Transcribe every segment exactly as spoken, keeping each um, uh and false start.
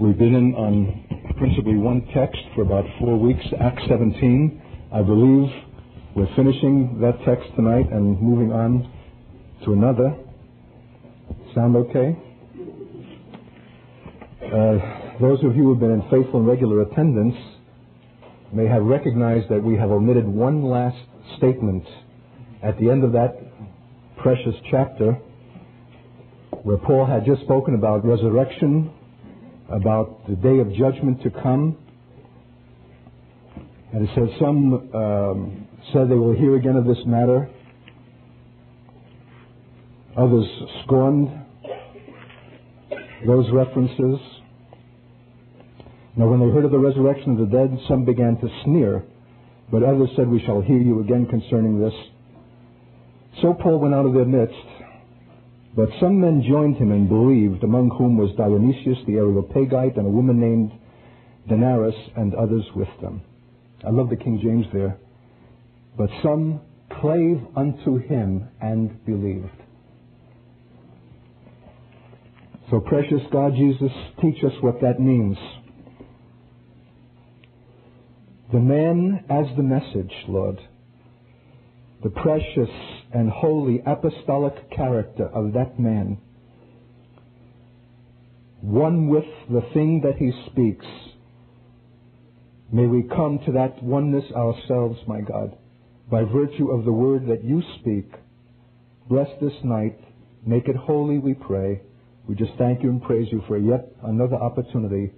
We've been in on principally one text for about four weeks, Acts seventeen. I believe we're finishing that text tonight and moving on to another. Sound okay? Uh, those of you who have been in faithful and regular attendance may have recognized that we have omitted one last statement at the end of that precious chapter where Paul had just spoken about resurrection, about the day of judgment to come. And it says, some um, said they will hear again of this matter. Others scorned those references. Now when they heard of the resurrection of the dead, some began to sneer, but others said, we shall hear you again concerning this. So Paul went out of their midst, but some men joined him and believed, among whom was Dionysius the Areopagite and a woman named Damaris, and others with them. I love the King James there. But some clave unto him and believed. So precious God Jesus, teach us what that means. The man as the message, Lord. The precious and holy apostolic character of that man. One with the thing that he speaks. May we come to that oneness ourselves, my God, by virtue of the word that you speak. Bless this night. Make it holy, we pray. We just thank you and praise you for yet another opportunity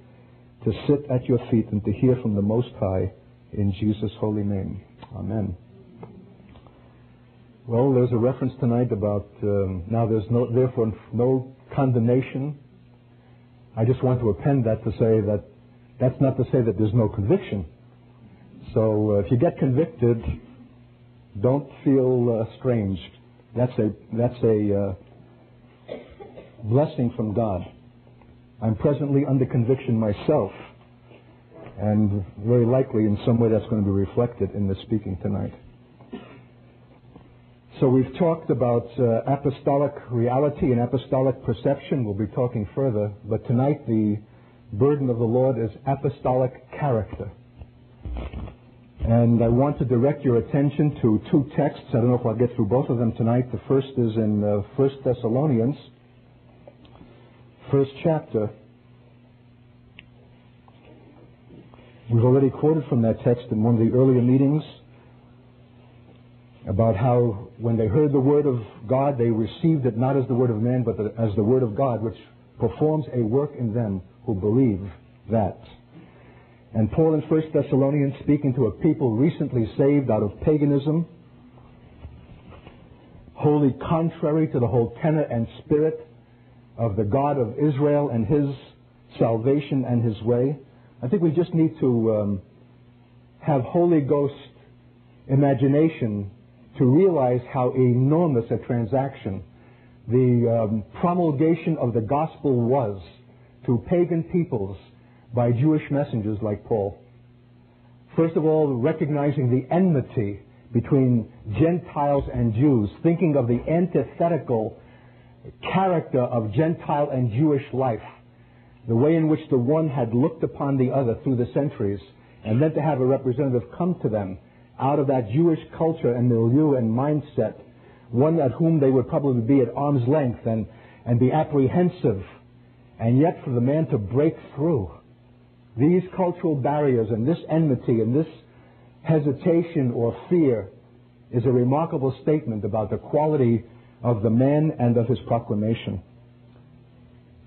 to sit at your feet and to hear from the Most High in Jesus' holy name. Amen. Well, there's a reference tonight about um, now there's no, therefore no condemnation. I just want to append that to say that that's not to say that there's no conviction. So uh, if you get convicted, don't feel uh, strange. That's a, that's a... Uh, blessing from God. I'm presently under conviction myself, and very likely in some way that's going to be reflected in the speaking tonight. So we've talked about uh, apostolic reality and apostolic perception. We'll be talking further, but tonight the burden of the Lord is apostolic character. And I want to direct your attention to two texts. I don't know if I'll get through both of them tonight. The first is in uh, First Thessalonians, first chapter. We've already quoted from that text in one of the earlier meetings about how when they heard the word of God, they received it not as the word of man, but the, as the word of God, which performs a work in them who believe that. And Paul in First Thessalonians, speaking to a people recently saved out of paganism, wholly contrary to the whole tenor and spirit of the God of Israel and His salvation and His way. I think we just need to um, have Holy Ghost imagination to realize how enormous a transaction the um, promulgation of the gospel was to pagan peoples by Jewish messengers like Paul. First of all, recognizing the enmity between Gentiles and Jews, thinking of the antithetical character of Gentile and Jewish life, the way in which the one had looked upon the other through the centuries, and then to have a representative come to them out of that Jewish culture and milieu and mindset, one at whom they would probably be at arm's length and, and be apprehensive, and yet for the man to break through these cultural barriers and this enmity and this hesitation or fear is a remarkable statement about the quality of the man and of his proclamation.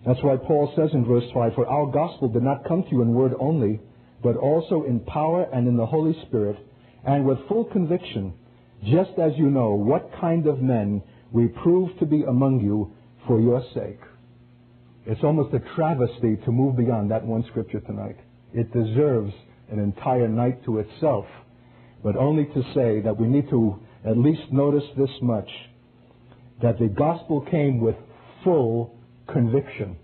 That's why Paul says in verse five, for our gospel did not come to you in word only, but also in power and in the Holy Spirit, and with full conviction, just as you know what kind of men we proved to be among you for your sake. It's almost a travesty to move beyond that one scripture tonight. It deserves an entire night to itself, but only to say that we need to at least notice this much, that the gospel came with full conviction.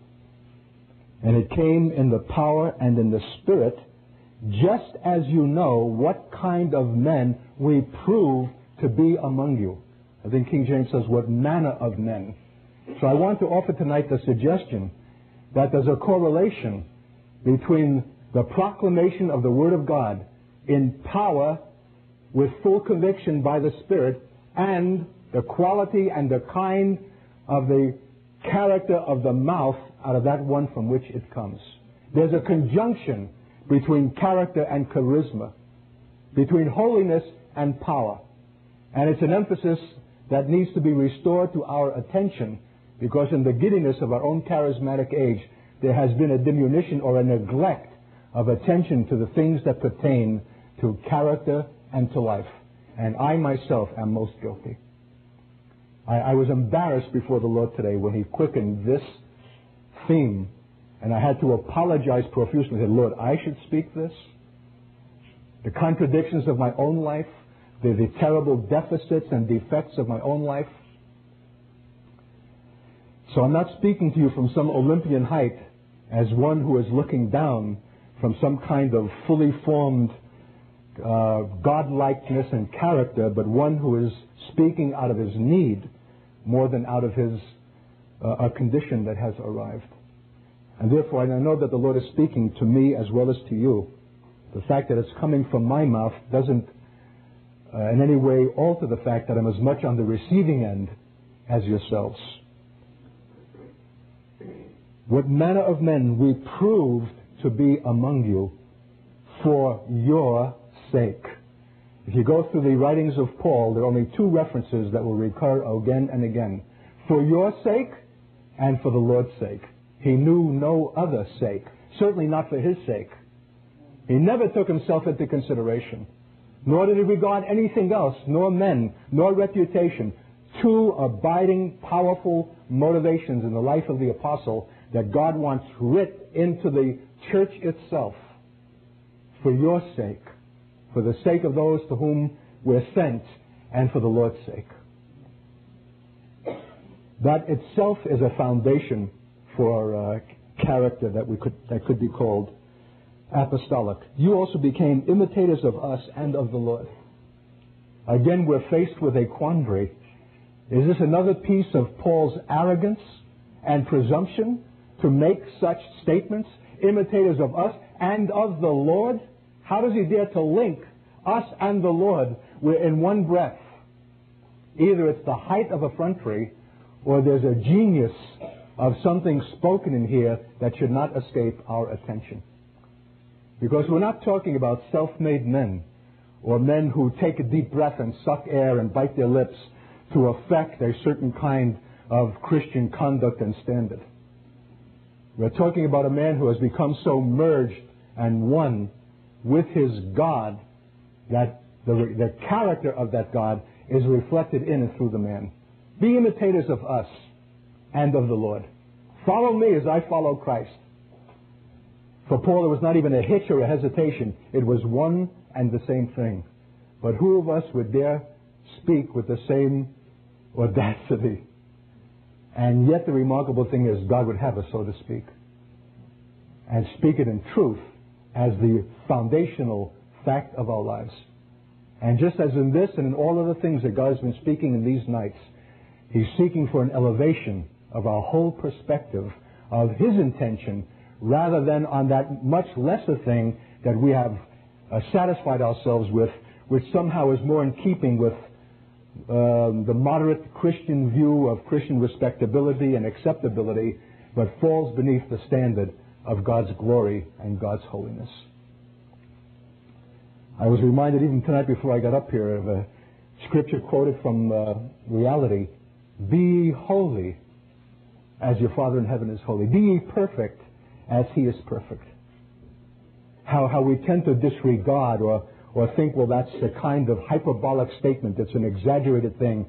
And it came in the power and in the spirit, just as you know what kind of men we prove to be among you. I think King James says, what manner of men. So I want to offer tonight the suggestion that there's a correlation between the proclamation of the Word of God in power with full conviction by the Spirit and the quality and the kind of the character of the mouth out of that one from which it comes. There's a conjunction between character and charisma, between holiness and power. And it's an emphasis that needs to be restored to our attention, because in the giddiness of our own charismatic age, there has been a diminution or a neglect of attention to the things that pertain to character and to life. And I myself am most guilty. I, I was embarrassed before the Lord today when He quickened this theme, and I had to apologize profusely. I said, Lord, I should speak this? The contradictions of my own life, the, the terrible deficits and defects of my own life. So I'm not speaking to you from some Olympian height as one who is looking down from some kind of fully formed uh, godlikeness and character, but one who is speaking out of his need more than out of his uh, a condition that has arrived. And therefore, I know that the Lord is speaking to me as well as to you. The fact that it's coming from my mouth doesn't uh, in any way alter the fact that I'm as much on the receiving end as yourselves. What manner of men we proved to be among you for your sake. If you go through the writings of Paul, there are only two references that will recur again and again. For your sake and for the Lord's sake. He knew no other sake, certainly not for his sake. He never took himself into consideration, nor did he regard anything else, nor men, nor reputation. Two abiding, powerful motivations in the life of the apostle that God wants writ into the church itself. For your sake, for the sake of those to whom we're sent, and for the Lord's sake. That itself is a foundation for uh, character that we could that could be called apostolic. You also became imitators of us and of the Lord. Again, we're faced with a quandary. Is this another piece of Paul's arrogance and presumption to make such statements? Imitators of us and of the Lord? How does he dare to link us and the Lord? We're in one breath. Either it's the height of effrontery, or there's a genius of something spoken in here that should not escape our attention. Because we're not talking about self-made men, or men who take a deep breath and suck air and bite their lips to affect a certain kind of Christian conduct and standard. We're talking about a man who has become so merged and one with his God that the, the character of that God is reflected in and through the man. Be imitators of us and of the Lord. Follow me as I follow Christ. For Paul, there was not even a hitch or a hesitation. It was one and the same thing. But who of us would dare speak with the same audacity? And yet the remarkable thing is God would have us so to speak. And speak it in truth as the foundational fact of our lives. And just as in this and in all other things that God has been speaking in these nights, He's seeking for an elevation of our whole perspective of His intention, rather than on that much lesser thing that we have uh, satisfied ourselves with, which somehow is more in keeping with um, the moderate Christian view of Christian respectability and acceptability, but falls beneath the standard of God's glory and God's holiness. I was reminded even tonight before I got up here of a scripture quoted from uh, reality. Be holy as your Father in heaven is holy. Be ye perfect as He is perfect. How, how we tend to disregard or, or think, well, that's a kind of hyperbolic statement. It's an exaggerated thing.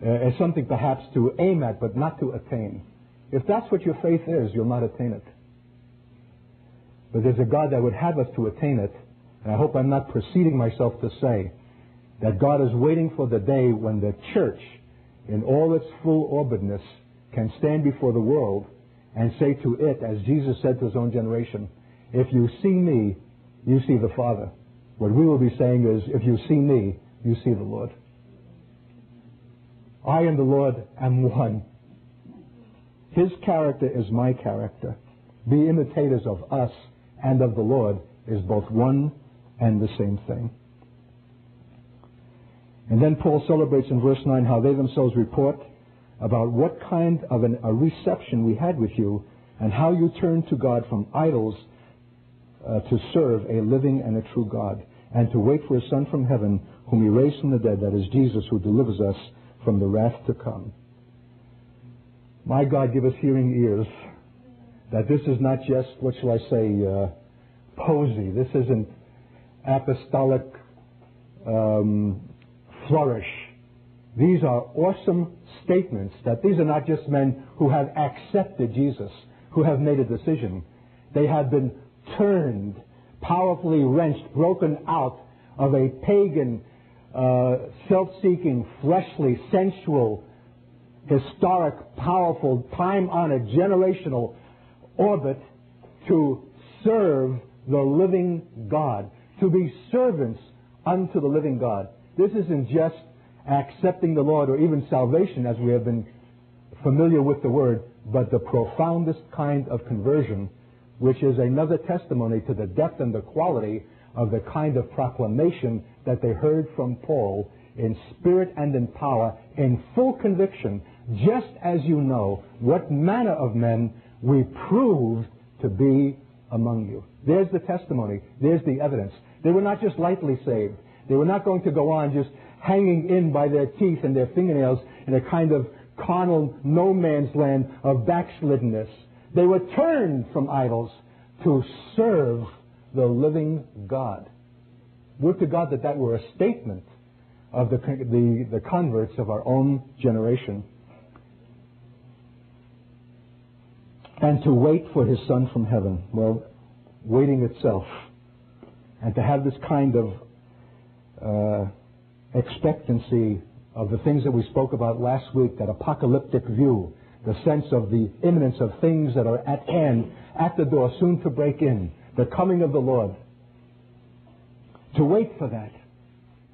Uh, it's something perhaps to aim at, but not to attain. If that's what your faith is, you'll not attain it. But there's a God that would have us to attain it. And I hope I'm not preceding myself to say that God is waiting for the day when the church, in all its full orbitness, can stand before the world and say to it, as Jesus said to His own generation, if you see me, you see the Father. What we will be saying is, if you see me, you see the Lord. I and the Lord am one. His character is my character. Be imitators of us and of the Lord is both one and the same thing. And then Paul celebrates in verse nine how they themselves report about what kind of an, a reception we had with you, and how you turned to God from idols uh, to serve a living and a true God, and to wait for a Son from heaven, whom he raised from the dead, that is Jesus, who delivers us from the wrath to come. My God, give us hearing ears, that this is not just, what shall I say, uh, posy. This isn't apostolic um, flourish. These are awesome statements, that these are not just men who have accepted Jesus, who have made a decision. They have been turned, powerfully wrenched, broken out of a pagan, uh, self-seeking, fleshly, sensual, historic, powerful, time-honored, generational orbit to serve the living God, to be servants unto the living God. This isn't just accepting the Lord or even salvation, as we have been familiar with the word, but the profoundest kind of conversion, which is another testimony to the depth and the quality of the kind of proclamation that they heard from Paul in spirit and in power, in full conviction, just as you know what manner of men we proved to be among you. There's the testimony. There's the evidence. They were not just lightly saved. They were not going to go on just hanging in by their teeth and their fingernails in a kind of carnal no man's land of backsliddenness. They were turned from idols to serve the living God. Would to God that that were a statement of the, the, the converts of our own generation. And to wait for his Son from heaven. Well, waiting itself. And to have this kind of uh, expectancy of the things that we spoke about last week, that apocalyptic view, the sense of the imminence of things that are at hand, at the door, soon to break in, the coming of the Lord. To wait for that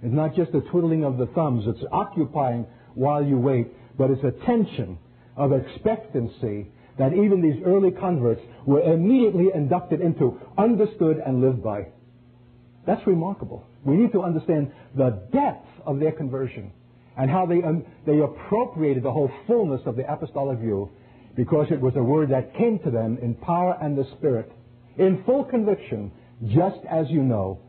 is not just a twiddling of the thumbs, it's occupying while you wait, but it's a tension of expectancy that even these early converts were immediately inducted into, understood, and lived by. That's remarkable. We need to understand the depth of their conversion and how they, um, they appropriated the whole fullness of the apostolic view, because it was a word that came to them in power and the Spirit, in full conviction, just as you know,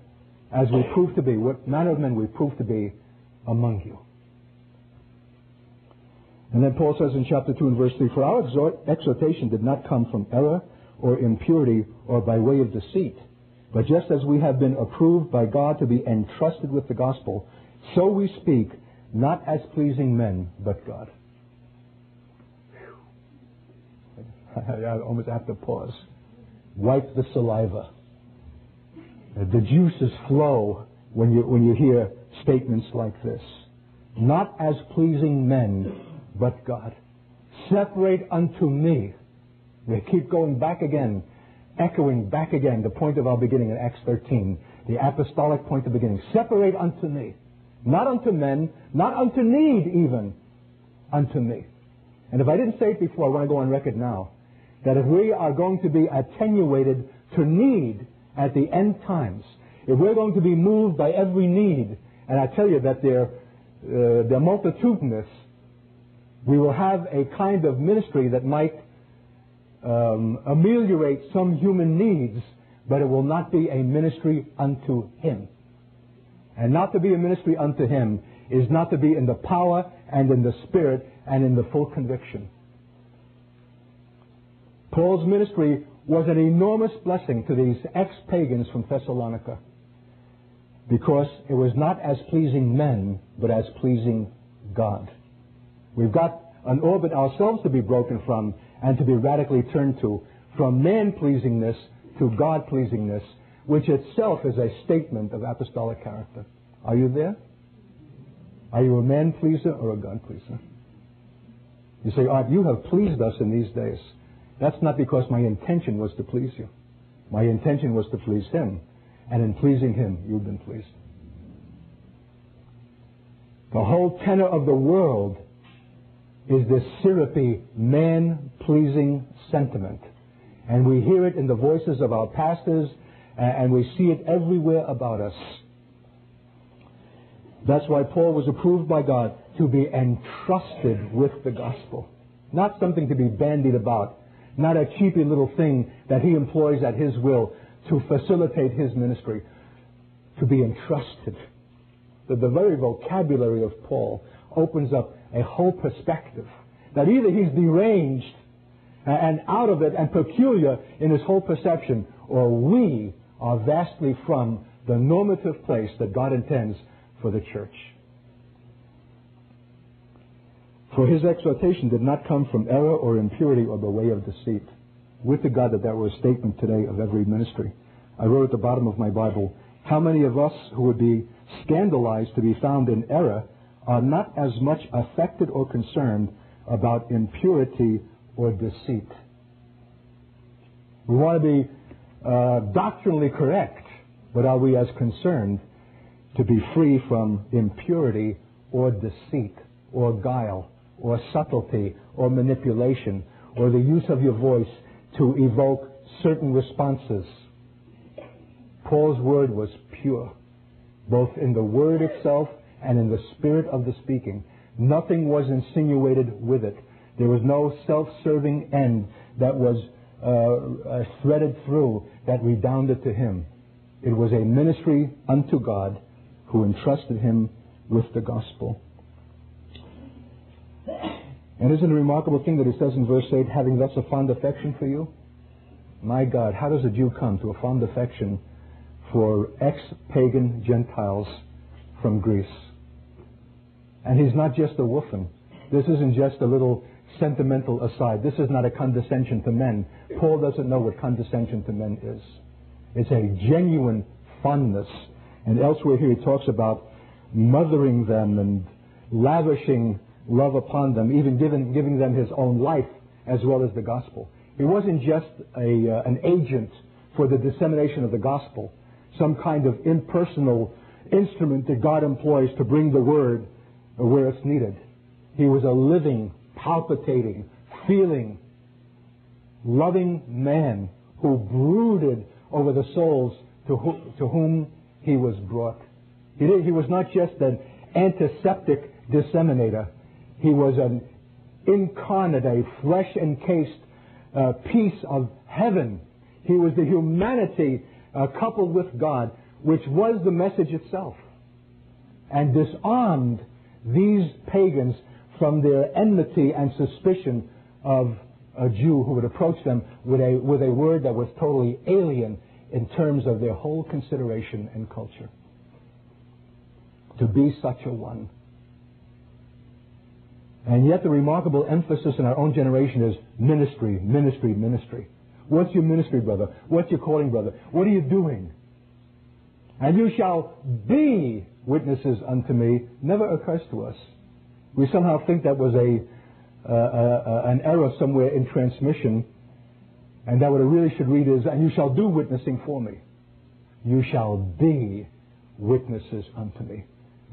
as we prove to be, what manner of men we prove to be among you. And then Paul says in chapter two and verse three, for our exhort, exhortation did not come from error or impurity or by way of deceit, but just as we have been approved by God to be entrusted with the gospel, so we speak, not as pleasing men, but God. I almost have to pause. Wipe the saliva. The juices flow when you, when you hear statements like this. Not as pleasing men, but God. Separate unto me. They keep going back again, echoing back again the point of our beginning in Acts thirteen, the apostolic point of beginning. Separate unto me. Not unto men, not unto need even, unto me. And if I didn't say it before, I want to go on record now, that if we are going to be attenuated to need at the end times, if we're going to be moved by every need, and I tell you that they're, uh, they're multitudinous, we will have a kind of ministry that might um, ameliorate some human needs, but it will not be a ministry unto Him. And not to be a ministry unto Him is not to be in the power and in the Spirit and in the full conviction. Paul's ministry was an enormous blessing to these ex-pagans from Thessalonica, because it was not as pleasing men, but as pleasing God. We've got an orbit ourselves to be broken from and to be radically turned to, from man-pleasingness to God-pleasingness, which itself is a statement of apostolic character. Are you there? Are you a man-pleaser or a God-pleaser? You say, Art, you have pleased us in these days. That's not because my intention was to please you. My intention was to please Him. And in pleasing Him, you've been pleased. The whole tenor of the world is this syrupy, man-pleasing sentiment. And we hear it in the voices of our pastors, and we see it everywhere about us. That's why Paul was approved by God to be entrusted with the gospel. Not something to be bandied about. Not a cheapy little thing that he employs at his will to facilitate his ministry. To be entrusted. The, the very vocabulary of Paul opens up a whole perspective. That either he's deranged and out of it and peculiar in his whole perception, or we are vastly from the normative place that God intends for the church. For his exhortation did not come from error or impurity or the way of deceit. Would to God that that were a statement today of every ministry. I wrote at the bottom of my Bible, how many of us who would be scandalized to be found in error are not as much affected or concerned about impurity or deceit. We want to be uh, doctrinally correct, but are we as concerned to be free from impurity or deceit or guile or subtlety or manipulation or the use of your voice to evoke certain responses? Paul's word was pure, both in the word itself and in the spirit of the speaking. Nothing was insinuated with it. There was no self-serving end that was uh, uh, threaded through that redounded to him. It was a ministry unto God who entrusted him with the gospel. And isn't it a remarkable thing that he says in verse eight, having thus a fond affection for you? My God, how does a Jew come to a fond affection for ex-pagan Gentiles from Greece? And he's not just a woofing. This isn't just a little sentimental aside. This is not a condescension to men. Paul doesn't know what condescension to men is. It's a genuine fondness. And elsewhere here he talks about mothering them and lavishing love upon them, even giving, giving them his own life as well as the gospel. He wasn't just a, uh, an agent for the dissemination of the gospel, some kind of impersonal instrument that God employs to bring the word where it's needed. He was a living, palpitating, feeling, loving man who brooded over the souls to, who, to whom he was brought. He, did, he was not just an antiseptic disseminator. He was an incarnate, a flesh-encased uh, piece of heaven. He was the humanity uh, coupled with God, which was the message itself, and disarmed these pagans from their enmity and suspicion of a Jew who would approach them with a, with a word that was totally alien in terms of their whole consideration and culture. To be such a one. And yet the remarkable emphasis in our own generation is ministry, ministry, ministry. What's your ministry, brother? What's your calling, brother? What are you doing? And you shall be witnesses unto me, never occurs to us. We somehow think that was a uh, uh, uh, an error somewhere in transmission, and that what it really should read is, and you shall do witnessing for me. You shall be witnesses unto me.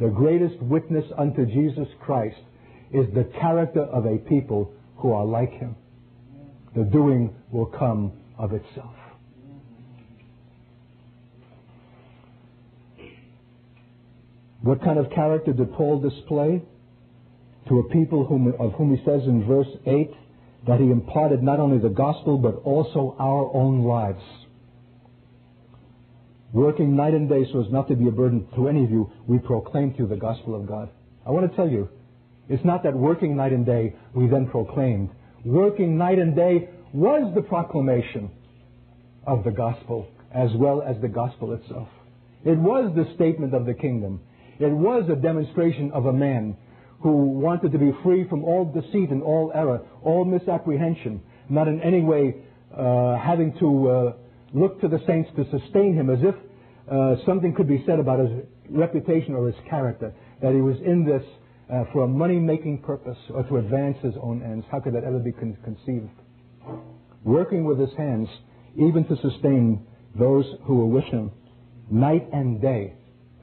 The greatest witness unto Jesus Christ is the character of a people who are like him. The doing will come of itself. What kind of character did Paul display to a people whom, of whom he says in verse eight that he imparted not only the gospel but also our own lives? Working night and day so as not to be a burden to any of you, we proclaim to you the gospel of God. I want to tell you, it's not that working night and day we then proclaimed. Working night and day was the proclamation of the gospel as well as the gospel itself. It was the statement of the kingdom. It was a demonstration of a man who wanted to be free from all deceit and all error, all misapprehension, not in any way uh, having to uh, look to the saints to sustain him as if uh, something could be said about his reputation or his character, that he was in this uh, for a money-making purpose or to advance his own ends. How could that ever be con- conceived? Working with his hands, even to sustain those who were with him, night and day,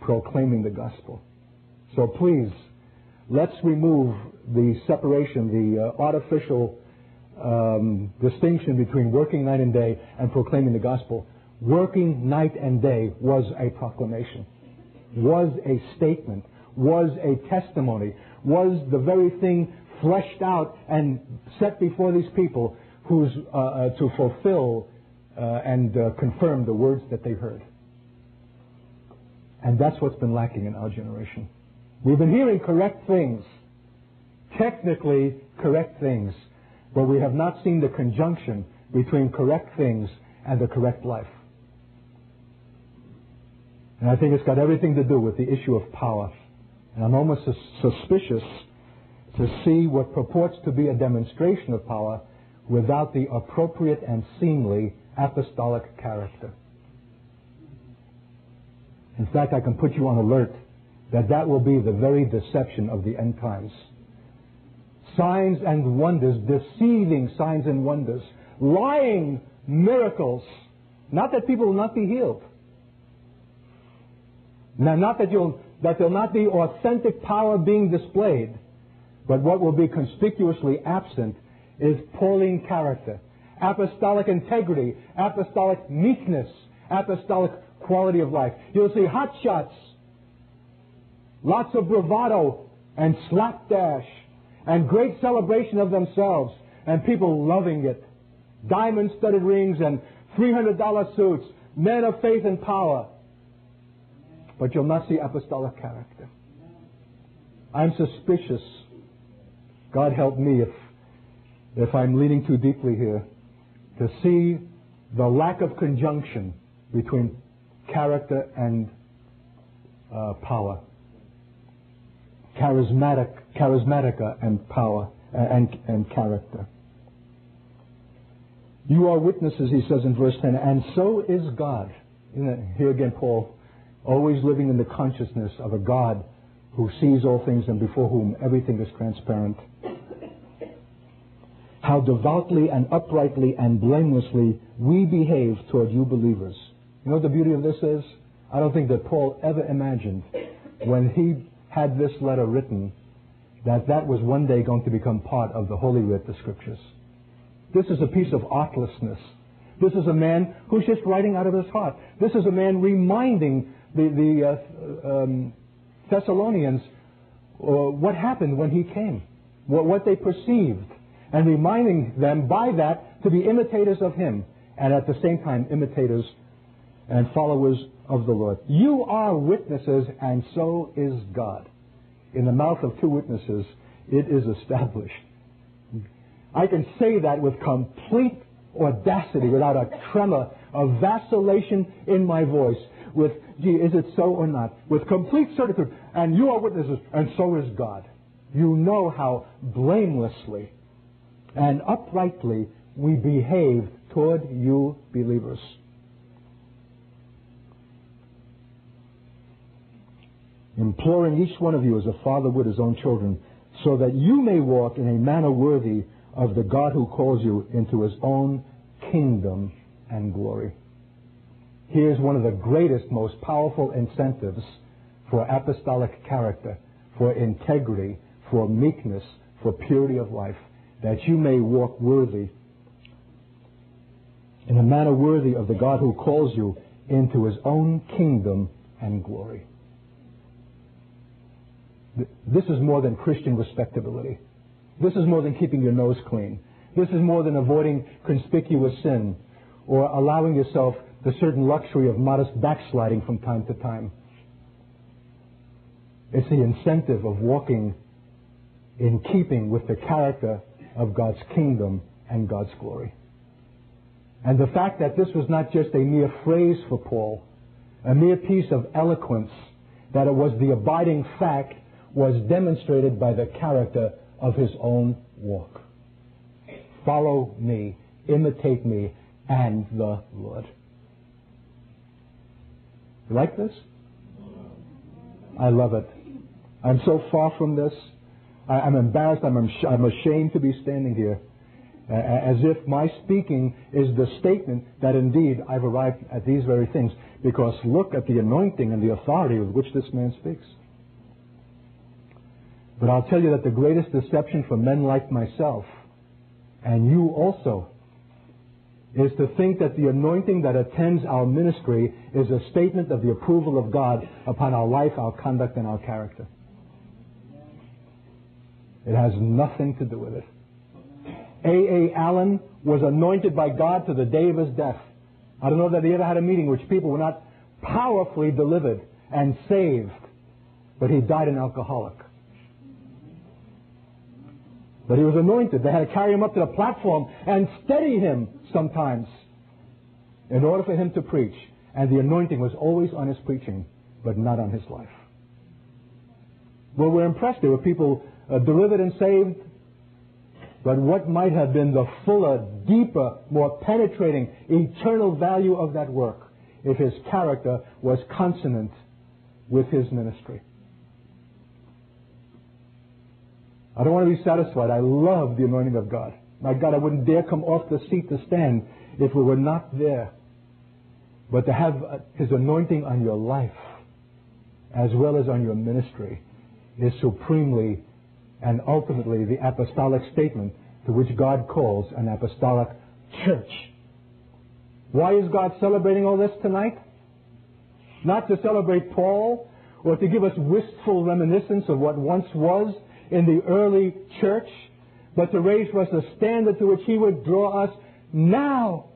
proclaiming the gospel. So please, let's remove the separation, the uh, artificial um, distinction between working night and day and proclaiming the gospel. Working night and day was a proclamation, was a statement, was a testimony, was the very thing fleshed out and set before these people who's uh, uh, to fulfill uh, and uh, confirm the words that they heard. And that's what's been lacking in our generation. We've been hearing correct things, technically correct things, but we have not seen the conjunction between correct things and the correct life. And I think it's got everything to do with the issue of power. And I'm almost sus- suspicious to see what purports to be a demonstration of power without the appropriate and seemly apostolic character. In fact, I can put you on alert that that will be the very deception of the end times. Signs and wonders, deceiving signs and wonders, lying miracles. Not that people will not be healed. Now, not that you'll, that there'll not be authentic power being displayed, but what will be conspicuously absent is Pauline character, apostolic integrity, apostolic meekness, apostolic quality of life. You'll see hot shots, lots of bravado and slapdash, and great celebration of themselves, and people loving it. Diamond-studded rings and three hundred dollar suits, men of faith and power. But you'll not see apostolic character. I'm suspicious. God help me if, if I'm leaning too deeply here, to see the lack of conjunction between character and uh, power. Charismatic, charismatica and power uh, and, and character. You are witnesses, he says in verse ten, and so is God. Here again, Paul, always living in the consciousness of a God who sees all things and before whom everything is transparent. How devoutly and uprightly and blamelessly we behave toward you believers. You know what the beauty of this is? I don't think that Paul ever imagined when he had this letter written that that was one day going to become part of the Holy Writ, the Scriptures. This is a piece of artlessness. This is a man who's just writing out of his heart. This is a man reminding the, the uh, um, Thessalonians uh, what happened when he came, what, what they perceived, and reminding them by that to be imitators of him, and at the same time imitators and followers of the Lord. You are witnesses, and so is God. In the mouth of two witnesses, it is established. I can say that with complete audacity, without a tremor of vacillation in my voice, with, gee, is it so or not? With complete certitude, and you are witnesses, and so is God. You know how blamelessly and uprightly we behave toward you believers. Imploring each one of you as a father would his own children, so that you may walk in a manner worthy of the God who calls you into his own kingdom and glory. Here's one of the greatest, most powerful incentives for apostolic character, for integrity, for meekness, for purity of life, that you may walk worthy, in a manner worthy of the God who calls you into his own kingdom and glory. This is more than Christian respectability. This is more than keeping your nose clean. This is more than avoiding conspicuous sin or allowing yourself the certain luxury of modest backsliding from time to time. It's the incentive of walking in keeping with the character of God's kingdom and God's glory. And the fact that this was not just a mere phrase for Paul, a mere piece of eloquence, that it was the abiding fact, was demonstrated by the character of his own walk. Follow me, imitate me, and the Lord. You like this? I love it. I'm so far from this. I, I'm embarrassed. I'm, I'm ashamed to be standing here uh, as if my speaking is the statement that indeed I've arrived at these very things, because look at the anointing and the authority with which this man speaks. But I'll tell you that the greatest deception for men like myself and you also, is to think that the anointing that attends our ministry is a statement of the approval of God upon our life, our conduct, and our character. It has nothing to do with it. A A Allen was anointed by God to the day of his death. I don't know that he ever had a meeting which people were not powerfully delivered and saved, but he died an alcoholic. But he was anointed. They had to carry him up to the platform and steady him sometimes in order for him to preach. And the anointing was always on his preaching, but not on his life. Well, we're impressed. There were people uh, delivered and saved. But what might have been the fuller, deeper, more penetrating, eternal value of that work if his character was consonant with his ministry? I don't want to be satisfied. I love the anointing of God. My God, I wouldn't dare come off the seat to stand if we were not there. But to have His anointing on your life as well as on your ministry is supremely and ultimately the apostolic statement to which God calls an apostolic church. Why is God celebrating all this tonight? Not to celebrate Paul or to give us wistful reminiscence of what once was in the early church, but to raise for us a standard to which He would draw us now,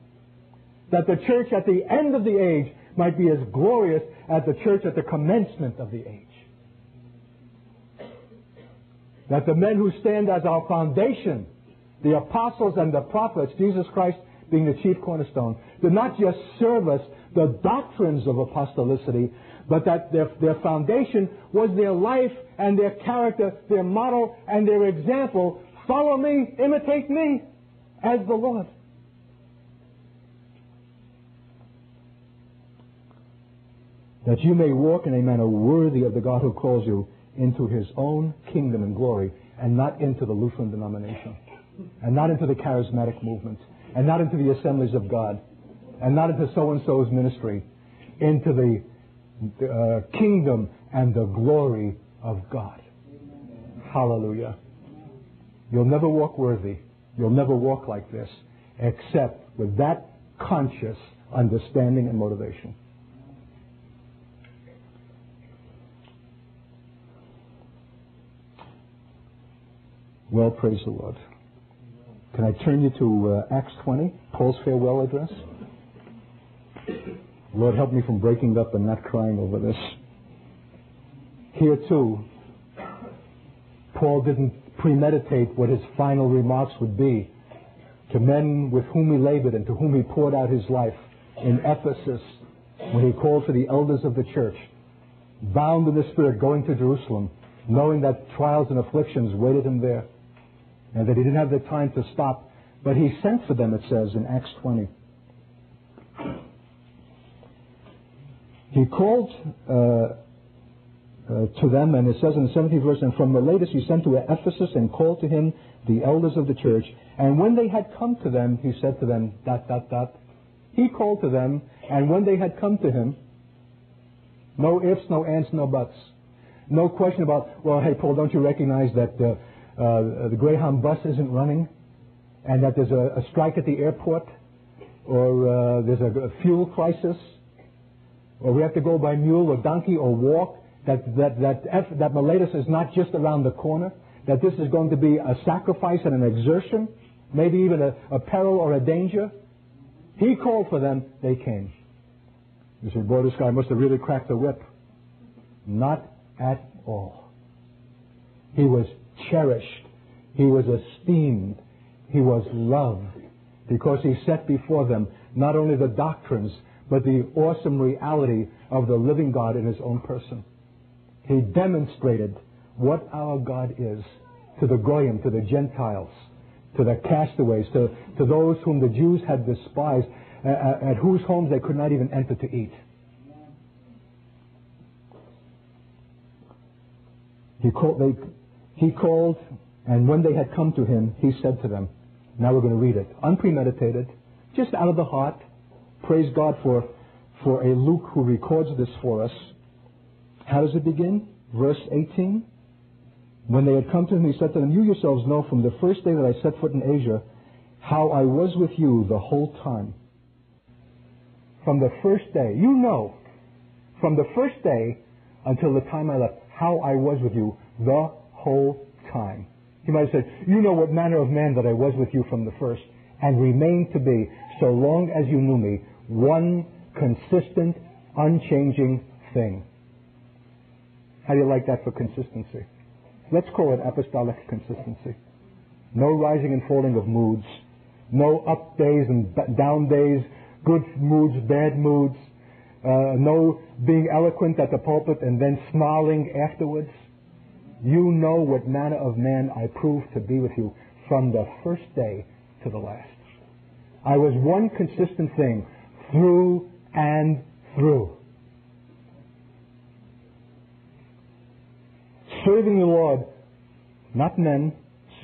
that the church at the end of the age might be as glorious as the church at the commencement of the age. That the men who stand as our foundation, the apostles and the prophets, Jesus Christ being the chief cornerstone, do not just serve us the doctrines of apostolicity, but that their, their foundation was their life and their character, their model and their example. Follow me, imitate me as the Lord. That you may walk in a manner worthy of the God who calls you into His own kingdom and glory, and not into the Lutheran denomination, and not into the charismatic movement, and not into the assemblies of God, and not into so-and-so's ministry, into the The uh, kingdom and the glory of God. Amen. Hallelujah. You'll never walk worthy. You'll never walk like this except with that conscious understanding and motivation. Well, praise the Lord. Can I turn you to uh, Acts twenty, Paul's farewell address? Lord, help me from breaking up and not crying over this. Here, too, Paul didn't premeditate what his final remarks would be to men with whom he labored and to whom he poured out his life in Ephesus when he called for the elders of the church, bound in the Spirit, going to Jerusalem, knowing that trials and afflictions waited him there and that he didn't have the time to stop. But he sent for them, it says in Acts twenty. He called uh, uh, to them, and it says in the seventeenth verse, and from Miletus he sent to Ephesus and called to him the elders of the church. And when they had come to them, he said to them, dot, dot, dot. He called to them, and when they had come to him, no ifs, no ands, no buts. No question about, well, hey, Paul, don't you recognize that uh, uh, the Greyhound bus isn't running and that there's a, a strike at the airport or uh, there's a, a fuel crisis? Or we have to go by mule or donkey or walk, that that that, F, that Miletus is not just around the corner, that this is going to be a sacrifice and an exertion, maybe even a, a peril or a danger. He called for them, they came. You say, boy, this guy must have really cracked the whip. Not at all. He was cherished. He was esteemed. He was loved because he set before them not only the doctrines, but the awesome reality of the living God in His own person. He demonstrated what our God is to the Goyim, to the Gentiles, to the castaways, to, to those whom the Jews had despised, uh, at whose homes they could not even enter to eat. He called, they, he called, and when they had come to Him, He said to them, now we're going to read it, unpremeditated, just out of the heart. Praise God for, for a Luke who records this for us. How does it begin? Verse eighteen. When they had come to him, he said to them, you yourselves know from the first day that I set foot in Asia how I was with you the whole time. From the first day, you know, from the first day until the time I left, how I was with you the whole time. He might have said, you know what manner of man that I was with you from the first, and remained to be, so long as you knew me, one consistent, unchanging thing. How do you like that for consistency? Let's call it apostolic consistency. No rising and falling of moods. No up days and down days, good moods, bad moods. Uh, no being eloquent at the pulpit and then snarling afterwards. You know what manner of man I proved to be with you from the first day to the last. I was one consistent thing through and through. Serving the Lord, not men,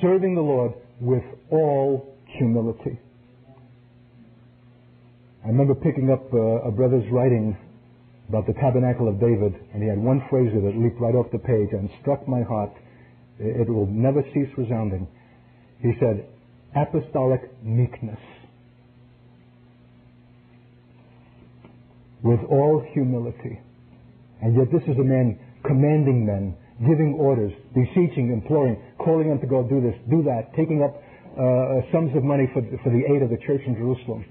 serving the Lord with all humility. I remember picking up uh, a brother's writing about the Tabernacle of David, and he had one phrase that leaped right off the page and struck my heart. It will never cease resounding. He said, apostolic meekness. With all humility. And yet this is a man commanding men, giving orders, beseeching, imploring, calling them to go do this, do that, taking up uh, sums of money for, for the aid of the church in Jerusalem.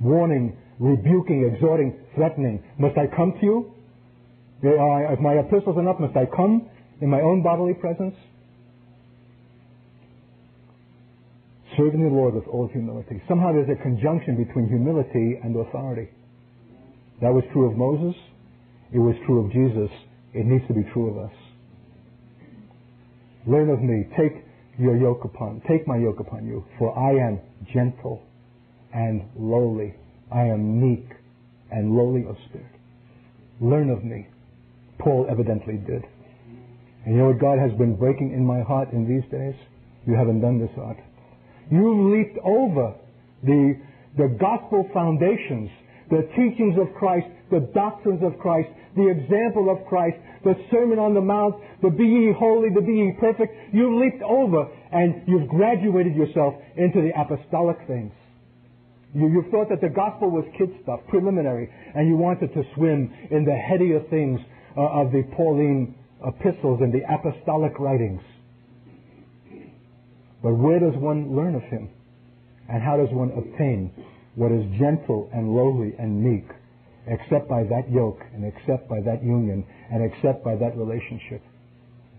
Warning, rebuking, exhorting, threatening. Must I come to you? If my epistles are not, must I come in my own bodily presence? Serving the Lord with all humility. Somehow there's a conjunction between humility and authority. That was true of Moses. It was true of Jesus. It needs to be true of us. Learn of me. Take your yoke upon. Take my yoke upon you. For I am gentle and lowly. I am meek and lowly of spirit. Learn of me. Paul evidently did. And you know what God has been breaking in my heart in these days? You haven't done this, Art. You've leaped over the, the gospel foundations, the teachings of Christ, the doctrines of Christ, the example of Christ, the Sermon on the Mount, the be ye holy, the be ye perfect. You've leaped over and you've graduated yourself into the apostolic things. You, you thought that the gospel was kid stuff, preliminary, and you wanted to swim in the headier things uh, of the Pauline epistles and the apostolic writings. But where does one learn of him? And how does one obtain what is gentle and lowly and meek, except by that yoke, and except by that union, and except by that relationship?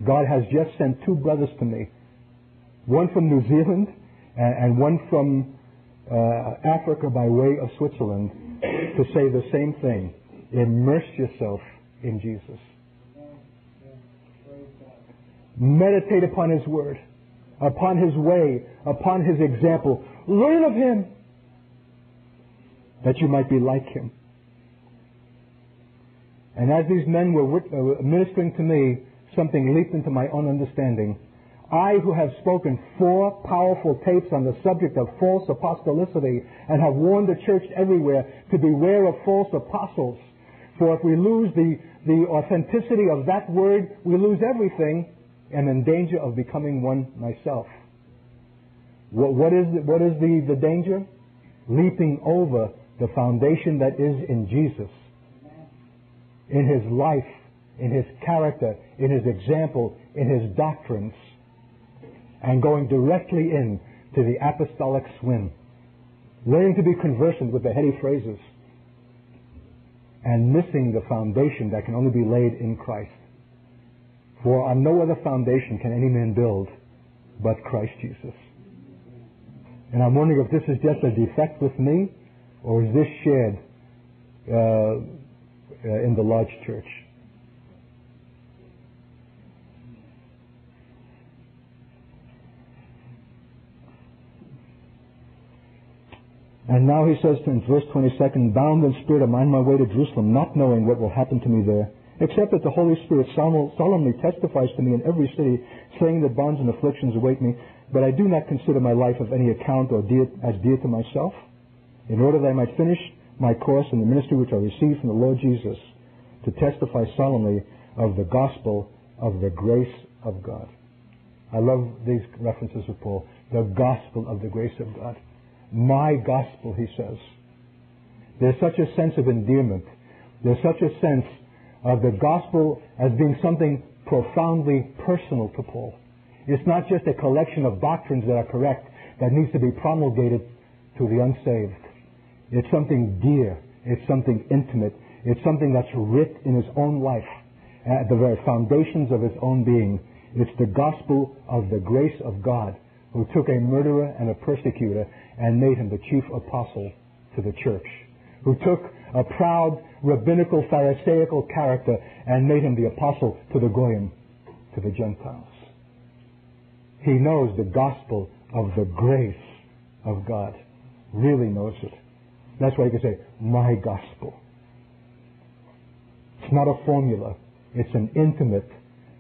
God has just sent two brothers to me, one from New Zealand and one from Uh, Africa by way of Switzerland, to say the same thing. Immerse yourself in Jesus. Meditate upon His Word, upon His way, upon His example. Learn of Him that you might be like Him. And as these men were wit- uh, ministering to me, something leaped into my own understanding. I, who have spoken four powerful tapes on the subject of false apostolicity and have warned the church everywhere to beware of false apostles, for if we lose the, the authenticity of that word, we lose everything, and in danger of becoming one myself. What, what is, the, what is the, the danger? Leaping over the foundation that is in Jesus, in His life, in His character, in His example, in His doctrines, and going directly in to the apostolic swim. Learning to be conversant with the heady phrases and missing the foundation that can only be laid in Christ. For on no other foundation can any man build but Christ Jesus. And I'm wondering if this is just a defect with me, or is this shared uh, in the large church? And now he says to in verse twenty-second, bound in spirit of mine my way to Jerusalem, not knowing what will happen to me there, except that the Holy Spirit solemnly testifies to me in every city, saying that bonds and afflictions await me. But I do not consider my life of any account or dear, as dear to myself, in order that I might finish my course in the ministry which I received from the Lord Jesus, to testify solemnly of the gospel of the grace of God. I love these references of Paul. the gospel of the grace of God. My gospel, he says. There's such a sense of endearment. There's such a sense of the gospel as being something profoundly personal to Paul. It's not just a collection of doctrines that are correct that needs to be promulgated to the unsaved. It's something dear. It's something intimate. It's something that's writ in his own life, at the very foundations of his own being. It's the gospel of the grace of God, who took a murderer and a persecutor and made him the chief apostle to the church, who took a proud, rabbinical, pharisaical character and made him the apostle to the Goyim, to the Gentiles. He knows the gospel of the grace of God, really knows it. That's why you can say, my gospel. It's not a formula. It's an intimate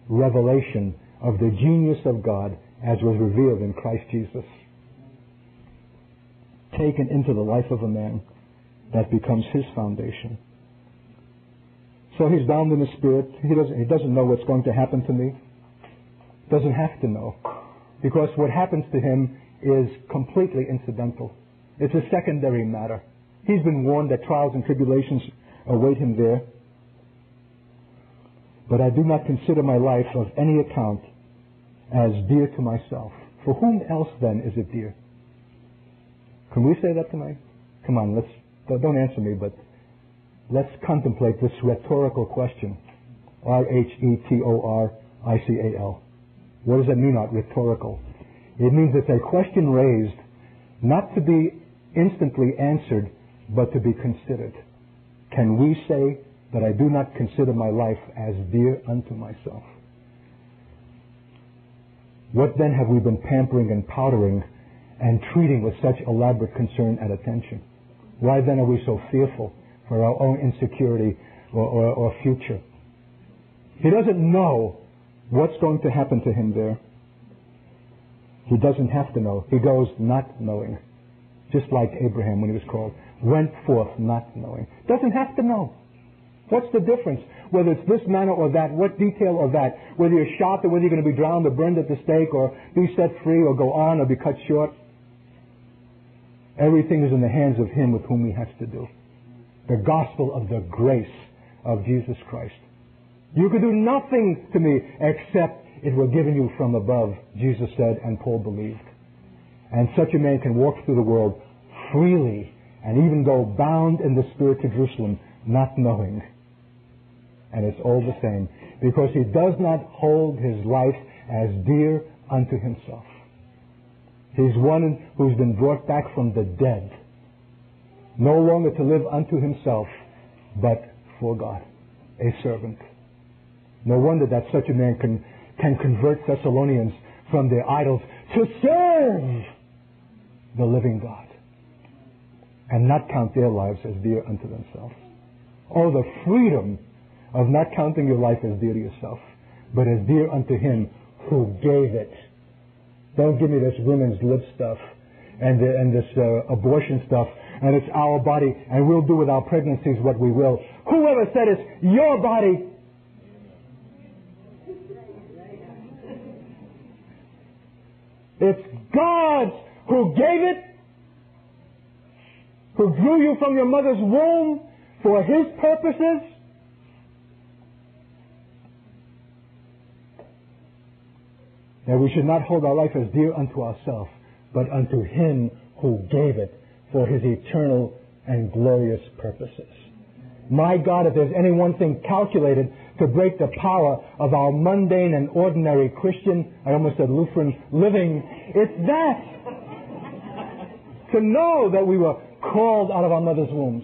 revelation of the genius of God as was revealed in Christ Jesus, taken into the life of a man that becomes his foundation. So he's bound in the Spirit. He doesn't, he doesn't know what's going to happen to me. Doesn't have to know, because what happens to him is completely incidental. It's a secondary matter. He's been warned that trials and tribulations await him there. But I do not consider my life of any account as dear to myself. For whom else then is it dear? Can we say that tonight? Come on, let's don't answer me, but let's contemplate this rhetorical question. R H E T O R I C A L. What does that mean, not rhetorical? It means it's a question raised not to be instantly answered, but to be considered. Can we say that I do not consider my life as dear unto myself? What then have we been pampering and powdering and treating with such elaborate concern and attention? Why then are we so fearful for our own insecurity or, or, or future? He doesn't know what's going to happen to him there. He doesn't have to know. He goes not knowing, just like Abraham when he was called, went forth not knowing. Doesn't have to know. What's the difference? Whether it's this manner or that, what detail or that, whether you're shot or whether you're going to be drowned or burned at the stake or be set free or go on or be cut short. Everything is in the hands of him with whom he has to do. The gospel of the grace of Jesus Christ. You could do nothing to me except it were given you from above, Jesus said, and Paul believed. And such a man can walk through the world freely and even go bound in the Spirit to Jerusalem, not knowing. And it's all the same, because he does not hold his life as dear unto himself. He's one who's been brought back from the dead, no longer to live unto himself, but for God, a servant. No wonder that such a man can, can convert Thessalonians from their idols to serve the living God and not count their lives as dear unto themselves. Oh, the freedom of not counting your life as dear to yourself, but as dear unto him who gave it. Don't give me this women's lip stuff and, the, and this uh, abortion stuff, and it's our body, and we'll do with our pregnancies what we will. Whoever said it's your body. It's God who gave it, who drew you from your mother's womb for his purposes. That we should not hold our life as dear unto ourselves, but unto him who gave it for his eternal and glorious purposes. My God, if there's any one thing calculated to break the power of our mundane and ordinary Christian, I almost said Lutheran, living, it's that. To know that we were called out of our mother's wombs,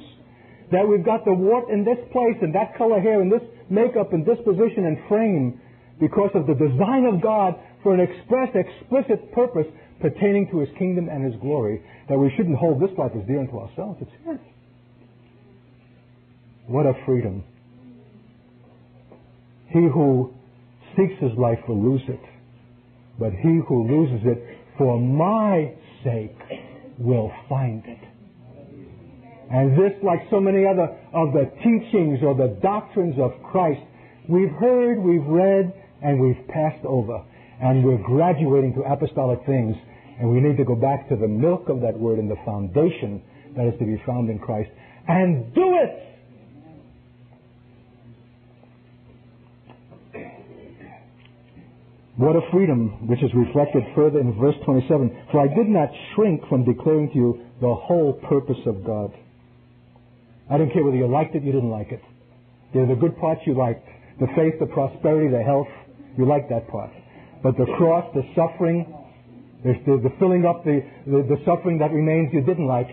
that we've got the wart in this place and that color hair and this makeup and disposition and frame because of the design of God for an express, explicit purpose pertaining to his kingdom and his glory, that we shouldn't hold this life as dear unto ourselves. It's his. What a freedom. He who seeks his life will lose it, but he who loses it for my sake will find it. And this, like so many other of the teachings or the doctrines of Christ, we've heard, we've read, and we've passed over. And we're graduating to apostolic things And we need to go back to the milk of that word and the foundation that is to be found in Christ and do it. What a freedom, which is reflected further in verse twenty-seven. For I did not shrink from declaring to you the whole purpose of God. I don't care whether you liked it, you didn't like it. There are the good parts you liked. The faith, the prosperity, the health. You liked that part. But the cross, the suffering, the, the filling up, the, the, the suffering that remains, you didn't like.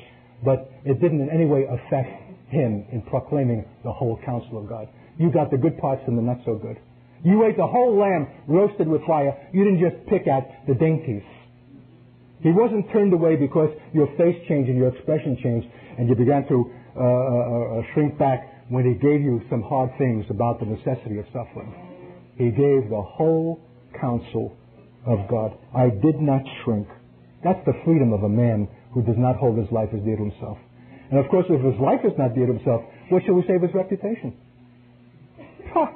But it didn't in any way affect him in proclaiming the whole counsel of God. You got the good parts and the not so good. You ate the whole lamb roasted with fire. You didn't just pick at the dainties. He wasn't turned away because your face changed and your expression changed and you began to uh, uh, uh, shrink back when he gave you some hard things about the necessity of suffering. He gave the whole counsel of God. I did not shrink. That's the freedom of a man who does not hold his life as dear to himself. And of course, if his life is not dear to himself, what shall we say of his reputation? Huh.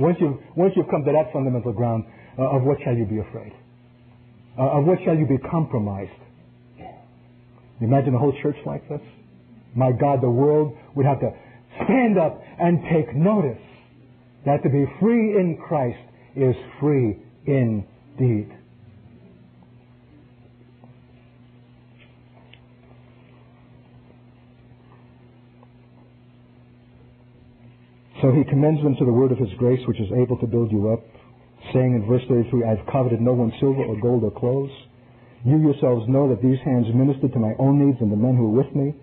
Once you've, once you've come to that fundamental ground, uh, of what shall you be afraid? Uh, of what shall you be compromised? Imagine a whole church like this. My God, the world would have to stand up and take notice that to be free in Christ is free indeed. So he commends them to the word of his grace, which is able to build you up, saying in verse thirty-three, I have coveted no one's silver or gold or clothes. You yourselves know that these hands ministered to my own needs and the men who were with me.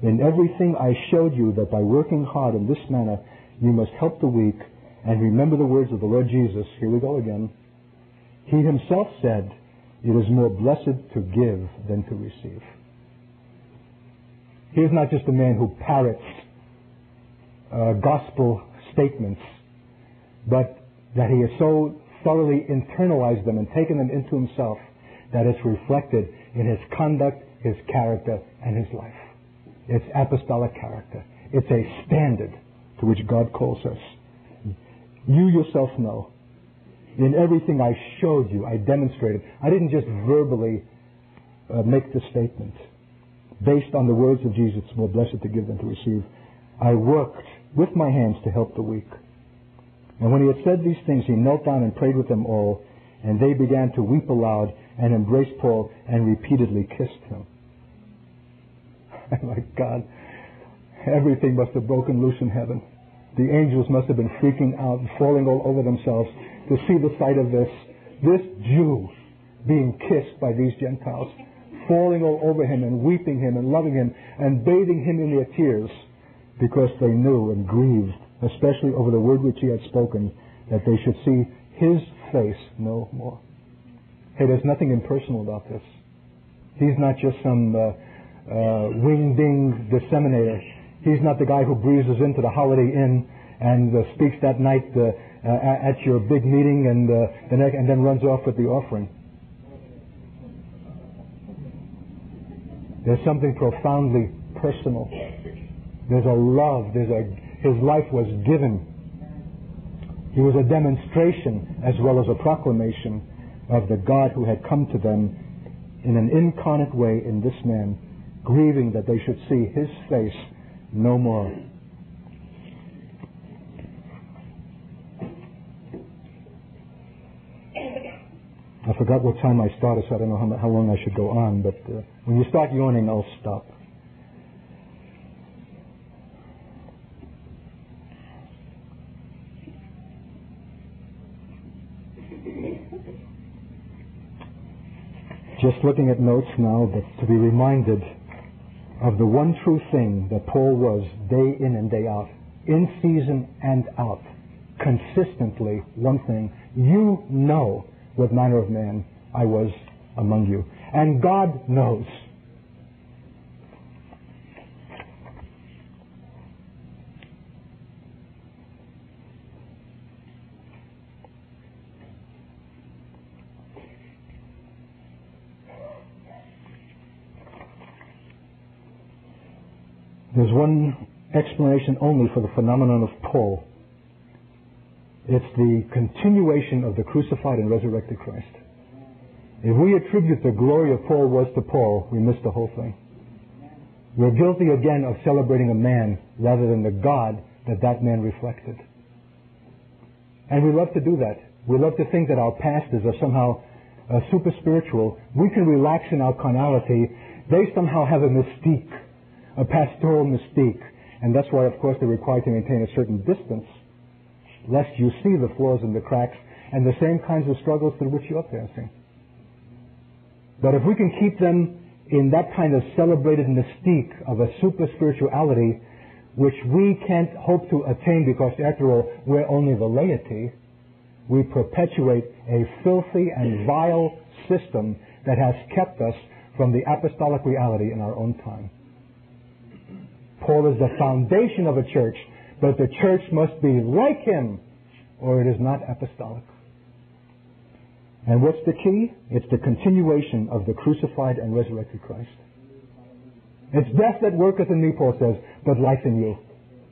In everything I showed you that by working hard in this manner, you must help the weak, and remember the words of the Lord Jesus. Here we go again. He himself said, it is more blessed to give than to receive. He is not just a man who parrots uh, gospel statements, but that he has so thoroughly internalized them and taken them into himself that it's reflected in his conduct, his character, and his life. It's apostolic character. It's a standard to which God calls us. You yourself know. In everything I showed you, I demonstrated. I didn't just verbally uh, make the statement. Based on the words of Jesus, it's more blessed to give than to receive. I worked with my hands to help the weak. And when he had said these things, he knelt down and prayed with them all. And they began to weep aloud and embrace Paul and repeatedly kissed him. My God, everything must have broken loose in heaven. The angels must have been freaking out and falling all over themselves to see the sight of this. This Jew being kissed by these Gentiles, falling all over him and weeping him and loving him and bathing him in their tears because they knew and grieved, especially over the word which he had spoken, that they should see his face no more. Hey, there's nothing impersonal about this. He's not just some... Uh, Uh, wingding disseminator. He's not the guy who breezes into the Holiday Inn and uh, speaks that night uh, uh, at your big meeting and, uh, the next, and then runs off with the offering. There's something profoundly personal. There's a love. There's a, his life was given. He was a demonstration as well as a proclamation of the God who had come to them in an incarnate way in this man, grieving that they should see his face no more. I forgot what time I started, so I don't know how, how long I should go on, but uh, when you start yawning, I'll stop. Just looking at notes now, but to be reminded of the one true thing that Paul was day in and day out, in season and out, consistently, one thing, you know what manner of man I was among you. And God knows. There's one explanation only for the phenomenon of Paul. It's the continuation of the crucified and resurrected Christ. If we attribute the glory of Paul was to Paul, we miss the whole thing. We're guilty again of celebrating a man rather than the God that that man reflected. And we love to do that. We love to think that our pastors are somehow uh, super spiritual. We can relax in our carnality. They somehow have a mystique, a pastoral mystique. And that's why, of course, they're required to maintain a certain distance, lest you see the flaws and the cracks and the same kinds of struggles through which you're passing. But if we can keep them in that kind of celebrated mystique of a super spirituality, which we can't hope to attain because, after all, we're only the laity, we perpetuate a filthy and vile system that has kept us from the apostolic reality in our own time. Paul is the foundation of a church, but the church must be like him, or it is not apostolic. And what's the key? It's the continuation of the crucified and resurrected Christ. It's death that worketh in me, Paul says, but life in you.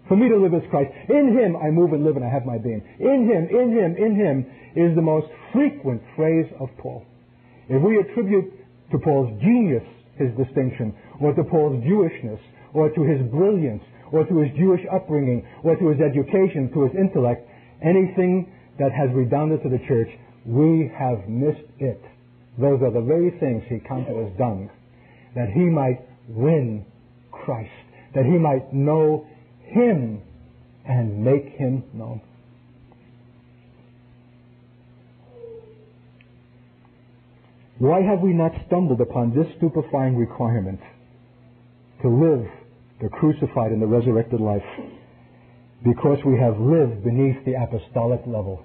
For me to live is Christ. In him I move and live and I have my being. In him, in him, in him is the most frequent phrase of Paul. If we attribute to Paul's genius his distinction, or to Paul's Jewishness, or to his brilliance, or to his Jewish upbringing, or to his education, to his intellect, anything that has redounded to the church, we have missed it. Those are the very things he counted as dung, that he might win Christ, that he might know him and make him known. Why have we not stumbled upon this stupefying requirement to live the crucified and the resurrected life? Because we have lived beneath the apostolic level.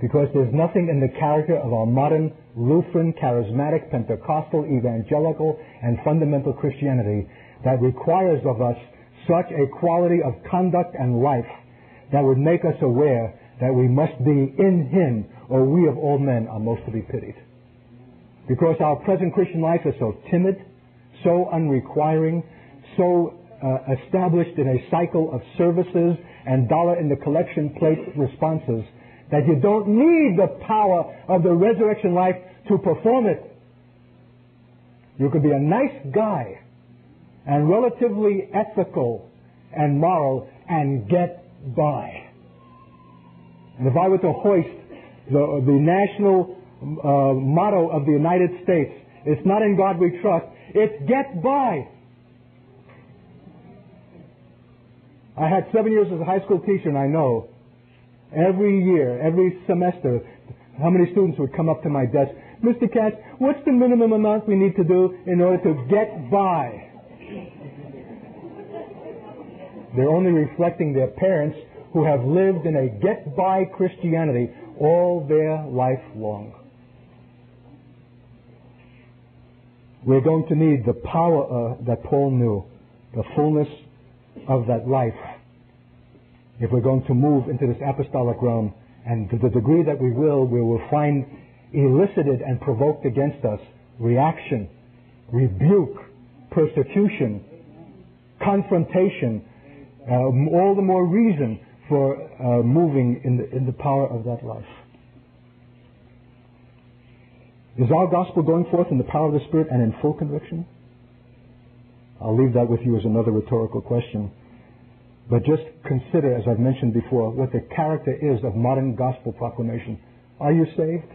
Because there's nothing in the character of our modern Lutheran, charismatic, Pentecostal, evangelical, and fundamental Christianity that requires of us such a quality of conduct and life that would make us aware that we must be in him, or we of all men are most to be pitied. Because our present Christian life is so timid, so unrequiring, so uh, established in a cycle of services and dollar in the collection plate responses, that you don't need the power of the resurrection life to perform it. You could be a nice guy and relatively ethical and moral and get by. And if I were to hoist the, the national uh, motto of the United States, it's not in God we trust, it's get by. I had seven years as a high school teacher, and I know every year, every semester, how many students would come up to my desk, Mister Katz, what's the minimum amount we need to do in order to get by? They're only reflecting their parents who have lived in a get-by Christianity all their life long. We're going to need the power uh, that Paul knew, the fullness of that life, if we're going to move into this apostolic realm. And to the degree that we will, we will find elicited and provoked against us reaction, rebuke, persecution, confrontation, uh, all the more reason for uh, moving in the, in the power of that life. Is our gospel going forth in the power of the Spirit and in full conviction? I'll leave that with you as another rhetorical question. But just consider, as I've mentioned before, what the character is of modern gospel proclamation. Are you saved?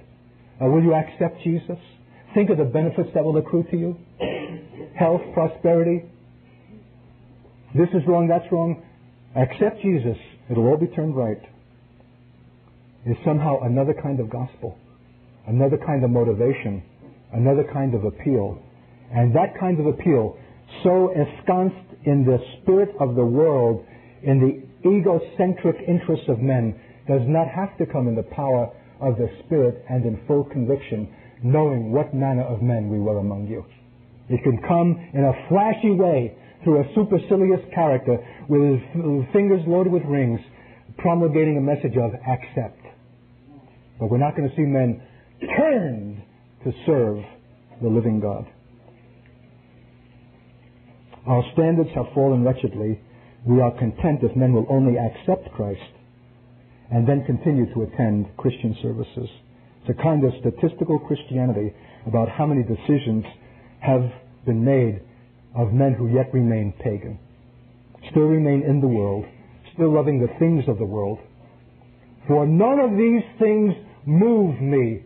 Uh, will you accept Jesus? Think of the benefits that will accrue to you. Health, prosperity. This is wrong, that's wrong. Accept Jesus. It'll all be turned right. It's somehow another kind of gospel, another kind of motivation, another kind of appeal. And that kind of appeal, so ensconced in the spirit of the world, in the egocentric interests of men, does not have to come in the power of the Spirit and in full conviction, knowing what manner of men we were among you. It can come in a flashy way through a supercilious character with his fingers loaded with rings, promulgating a message of accept. But we're not going to see men turned to serve the living God. Our standards have fallen wretchedly. We are content if men will only accept Christ and then continue to attend Christian services. It's a kind of statistical Christianity about how many decisions have been made of men who yet remain pagan, still remain in the world, still loving the things of the world. For none of these things move me,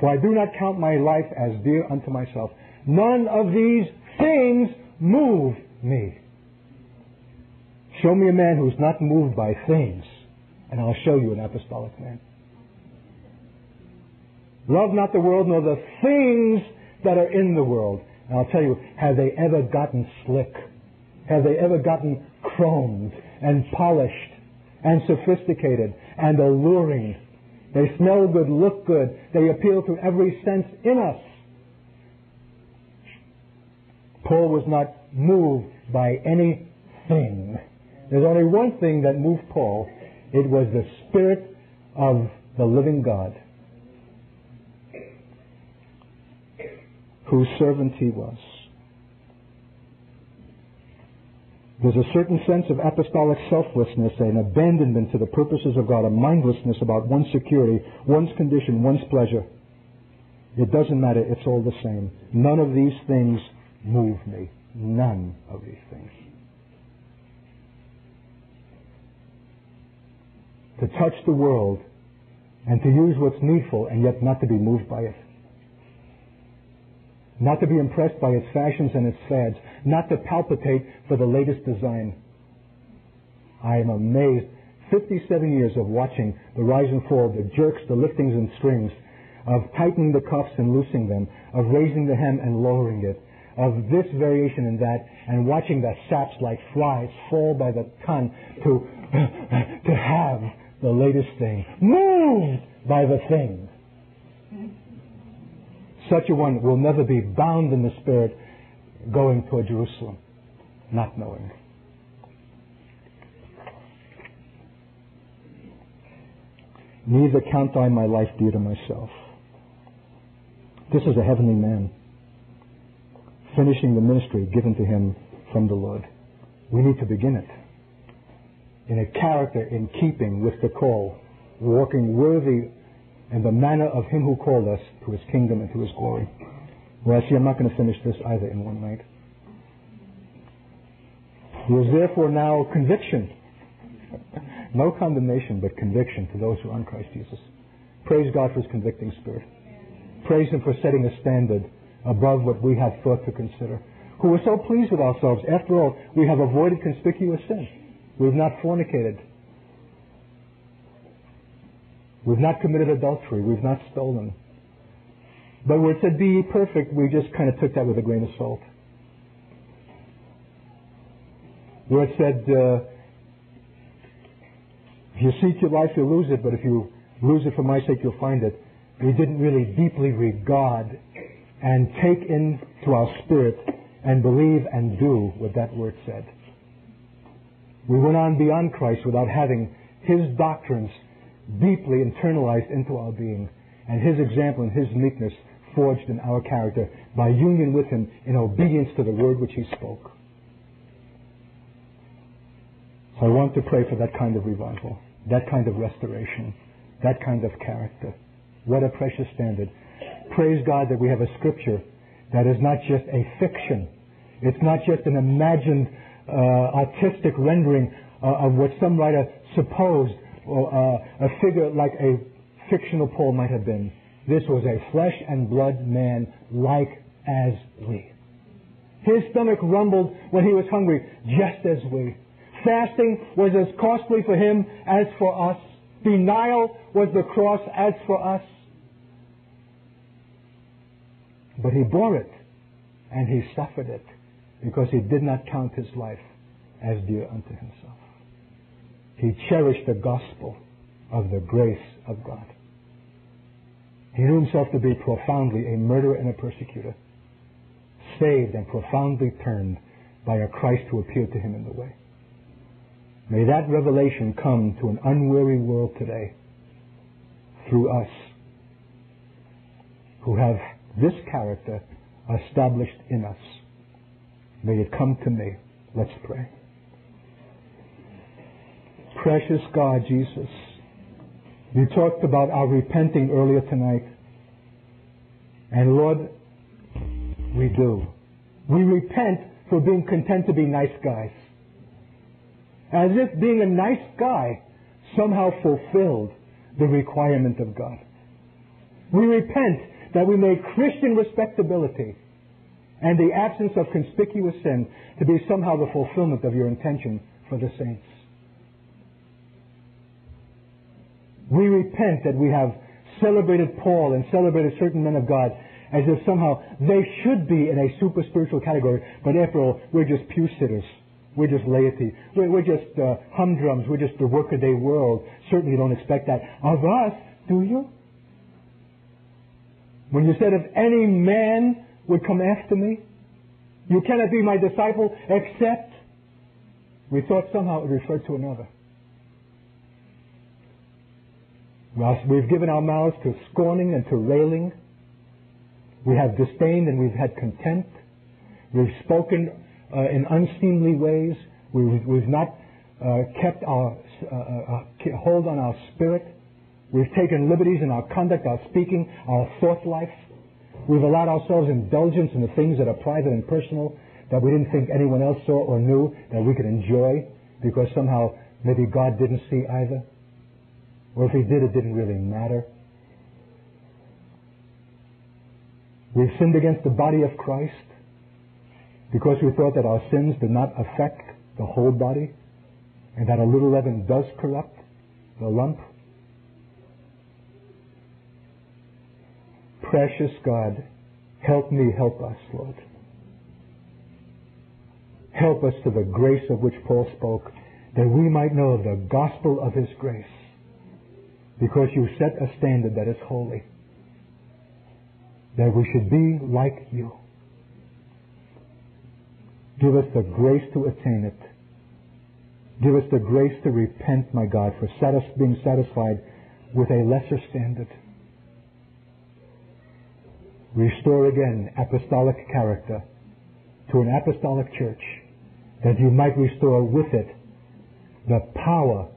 for I do not count my life as dear unto myself. None of these things move me. Show me a man who's not moved by things, and I'll show you an apostolic man. Love not the world, nor the things that are in the world. And I'll tell you, have they ever gotten slick? Have they ever gotten chromed and polished and sophisticated and alluring? They smell good, look good. They appeal to every sense in us. Paul was not moved by any thing. There's only one thing that moved Paul. It was the Spirit of the living God, whose servant he was. There's a certain sense of apostolic selflessness, an abandonment to the purposes of God, a mindlessness about one's security, one's condition, one's pleasure. It doesn't matter, it's all the same. None of these things move me. None of these things. To touch the world and to use what's needful and yet not to be moved by it. Not to be impressed by its fashions and its fads. Not to palpitate for the latest design. I am amazed. fifty-seven years of watching the rise and fall, the jerks, the liftings and strings, of tightening the cuffs and loosing them, of raising the hem and lowering it, of this variation and that, and watching the saps like flies fall by the ton to, to have the latest thing. Moved by the thing. Such a one will never be bound in the Spirit going toward Jerusalem, not knowing. Neither count I my life dear to myself. This is a heavenly man, finishing the ministry given to him from the Lord. We need to begin it in a character in keeping with the call, walking worthy and the manner of Him who called us to His kingdom and to His glory. Well, I see I'm not going to finish this either in one night. There is therefore now conviction. No condemnation, but conviction to those who are in Christ Jesus. Praise God for His convicting Spirit. Praise Him for setting a standard above what we have thought to consider. Who were so pleased with ourselves. After all, we have avoided conspicuous sin. We have not fornicated. We've not committed adultery. We've not stolen. But where it said, be ye perfect, we just kind of took that with a grain of salt. Where it said, uh, if you seek your life, you'll lose it, but if you lose it for my sake, you'll find it. We didn't really deeply regard and take into our spirit and believe and do what that word said. We went on beyond Christ without having His doctrines deeply internalized into our being, and His example and His meekness forged in our character by union with Him in obedience to the word which He spoke. So I want to pray for that kind of revival, that kind of restoration, that kind of character. What a precious standard. Praise God that we have a scripture that is not just a fiction. It's not just an imagined uh, artistic rendering uh, of what some writer supposed, or uh, a figure like a fictional Paul might have been. This was a flesh and blood man like as we. His stomach rumbled when he was hungry, just as we. Fasting was as costly for him as for us. Denial was the cross as for us. But he bore it, and he suffered it, because he did not count his life as dear unto himself. He cherished the gospel of the grace of God. He knew himself to be profoundly a murderer and a persecutor, saved and profoundly turned by a Christ who appeared to him in the way. May that revelation come to an unwary world today through us who have this character established in us. May it come to me. Let's pray. Precious God, Jesus, you talked about our repenting earlier tonight. And Lord, we do. We repent for being content to be nice guys. As if being a nice guy somehow fulfilled the requirement of God. We repent that we made Christian respectability and the absence of conspicuous sin to be somehow the fulfillment of your intention for the saints. We repent that we have celebrated Paul and celebrated certain men of God as if somehow they should be in a super spiritual category, but after all, we're just pew sitters. We're just laity. We're, we're just uh, humdrums. We're just the workaday world. Certainly don't expect that of us, do you? When you said, if any man would come after me, you cannot be my disciple except, we thought somehow it referred to another. We've given our mouths to scorning and to railing. We have disdained and we've had contempt. We've spoken uh, in unseemly ways. We've, we've not uh, kept our uh, uh, hold on our spirit. We've taken liberties in our conduct, our speaking, our thought life. We've allowed ourselves indulgence in the things that are private and personal that we didn't think anyone else saw or knew that we could enjoy because somehow maybe God didn't see either. Or if he did, it didn't really matter. We've sinned against the body of Christ because we thought that our sins did not affect the whole body and that a little leaven does corrupt the lump. Precious God, help me, help us, Lord. Help us to the grace of which Paul spoke, that we might know of the gospel of his grace. Because you set a standard that is holy. That we should be like you. Give us the grace to attain it. Give us the grace to repent, my God, for satis- being satisfied with a lesser standard. Restore again apostolic character to an apostolic church, that you might restore with it the power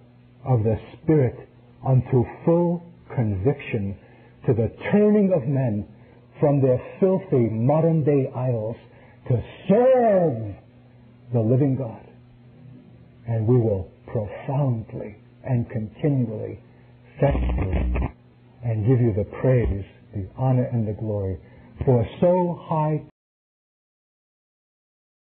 of the Spirit unto full conviction, to the turning of men from their filthy modern day idols to serve the living God. And we will profoundly and continually thank you and give you the praise, the honor, and the glory for so high